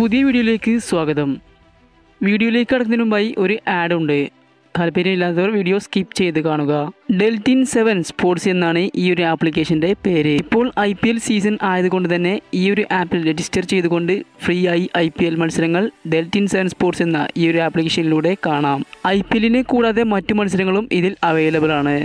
പുതിയ വീഡിയോയിലേക്ക് സ്വാഗതം. വീഡിയോയിലേക്ക് കടക്കുന്നതിന് മുമ്പായി ഒരു ആഡ് ഉണ്ട്. താല്പര്യമില്ലാത്തവർ വീഡിയോ സ്കിപ്പ് ചെയ്ത് കാണുക. ഡെൽറ്റിൻ 7 സ്പോർട്സ് എന്നാണ് ഈ ഒരു ആപ്ലിക്കേഷൻ്റെ പേര്. ഇപ്പോൾ IPL സീസൺ ആയതുകൊണ്ട് തന്നെ ഈ ഒരു ആപ്പിൽ രജിസ്റ്റർ ചെയ്തുകൊണ്ട് ഫ്രീ ആയി IPL മത്സരങ്ങൾ ഡെൽറ്റിൻ 7 സ്പോർട്സ് എന്ന ഈ ഒരു ആപ്ലിക്കേഷനിലൂടെ കാണാം. IPLനെ കൂടാതെ മറ്റു മത്സരങ്ങളും ഇതിൽ അവൈലബിൾ ആണ്.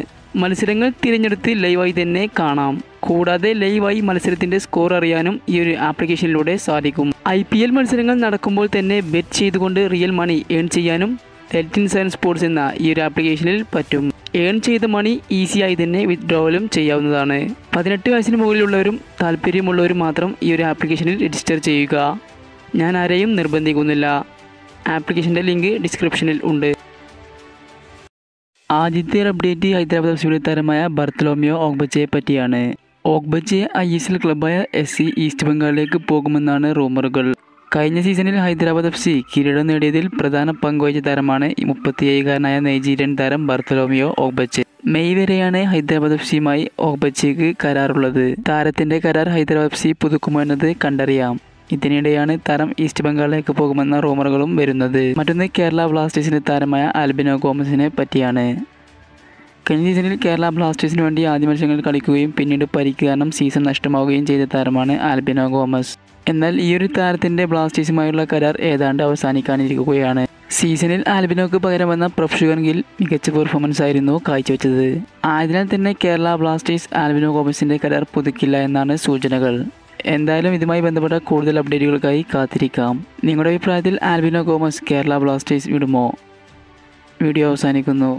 മത്സരങ്ങൾ തിരഞ്ഞെടുത്ത് ലൈവായി തന്നെ കാണാം. കൂടാതെ ലൈവായി മത്സരത്തിൻ്റെ സ്കോർ അറിയാനും ഈ ഒരു ആപ്ലിക്കേഷനിലൂടെ സാധിക്കും. IPL മത്സരങ്ങൾ നടക്കുമ്പോൾ തന്നെ ബെറ്റ് ചെയ്തുകൊണ്ട് റിയൽ മണി ഏൺ ചെയ്യാനും ഡെൽറ്റിൻ 7 സ്പോർട്സ് എന്ന ഈ ഒരു ആപ്ലിക്കേഷനിൽ പറ്റും. ഏൺ ചെയ്ത മണി ഈസിയായി തന്നെ വിത്ഡ്രോവലും ചെയ്യാവുന്നതാണ്. 18 വയസ്സിന് മുകളിലുള്ളവരും താല്പര്യമുള്ളവരും മാത്രം ഈ ഒരു ആപ്ലിക്കേഷനിൽ രജിസ്റ്റർ ചെയ്യുക. ഞാൻ ആരെയും നിർബന്ധിക്കുന്നില്ല. ആപ്ലിക്കേഷൻ്റെ ലിങ്ക് ഡിസ്ക്രിപ്ഷനിൽ ഉണ്ട്. ആദ്യത്തെ അപ്ഡേറ്റ് ഹൈദരാബാദ് എഫ്സിയുടെ താരമായ ബർത്തലോമിയോ ഓഗ്บച്ചെയെ പറ്റിയാണ്. ഓഗ്บച്ചെ ISL ക്ലബ്ബായ SC ഈസ്റ്റ് ബംഗാളിലേക്ക് പോകുമെന്നാണ് റൂമറുകൾ. കഴിഞ്ഞ സീസണിൽ ഹൈദരാബാദ് FC കിരീടം നേടിയതിൽ പ്രധാന പങ്കുവഹിച്ച താരമാണ് 37-കാരനായ നൈജീരിയൻ താരം ബർത്തലോമിയോ ഓഗ്บച്ചെ. മെയ് വരെയാണ് ഹൈദരാബാദ് FCയുമായി ഓഗ്บച്ചെക്ക് കരാറുള്ളത്. താരത്തിൻ്റെ കരാർ ഹൈദരാബാദ് FC പുതുക്കുമോ എന്നത് കണ്ടറിയാം. ഇതിനിടെയാണ് താരം ഈസ്റ്റ് ബംഗാളിലേക്ക് പോകുമെന്ന റൂമറുകളും വരുന്നത്. മറ്റൊന്ന് കേരള ബ്ലാസ്റ്റേഴ്സിൻ്റെ താരമായ ആൽബിനോ ഗോമസിനെ പറ്റിയാണ്. കഴിഞ്ഞ സീസണിൽ കേരള ബ്ലാസ്റ്റേഴ്സിന് വേണ്ടി ആദ്യ മത്സരങ്ങളിൽ കളിക്കുകയും പിന്നീട് പരിക്ക് കാരണം സീസൺ നഷ്ടമാവുകയും ചെയ്ത താരമാണ് ആൽബിനോ ഗോമസ്. എന്നാൽ ഈ ഒരു താരത്തിൻ്റെ ബ്ലാസ്റ്റേഴ്സുമായുള്ള കരാർ ഏതാണ്ട് അവസാനിക്കാനിരിക്കുകയാണ്. സീസണിൽ ആൽബിനോക്ക് പകരം വന്ന പ്രൊഫ്ഷുഗൻ ഗിൽ മികച്ച പെർഫോമൻസ് ആയിരുന്നു കാഴ്ചവെച്ചത്. ആയതിനാൽ തന്നെ കേരള ബ്ലാസ്റ്റേഴ്സ് ആൽബിനോ ഗോമസിൻ്റെ കരാർ പുതുക്കില്ല എന്നാണ് സൂചനകൾ. എന്തായാലും ഇതുമായി ബന്ധപ്പെട്ട കൂടുതൽ അപ്ഡേറ്റുകൾക്കായി കാത്തിരിക്കാം. നിങ്ങളുടെ അഭിപ്രായത്തിൽ ആൽബിനോ ഗോമസ് കേരള ബ്ലാസ്റ്റേഴ്സ് വിടുമോ? വീഡിയോ അവസാനിക്കുന്നു.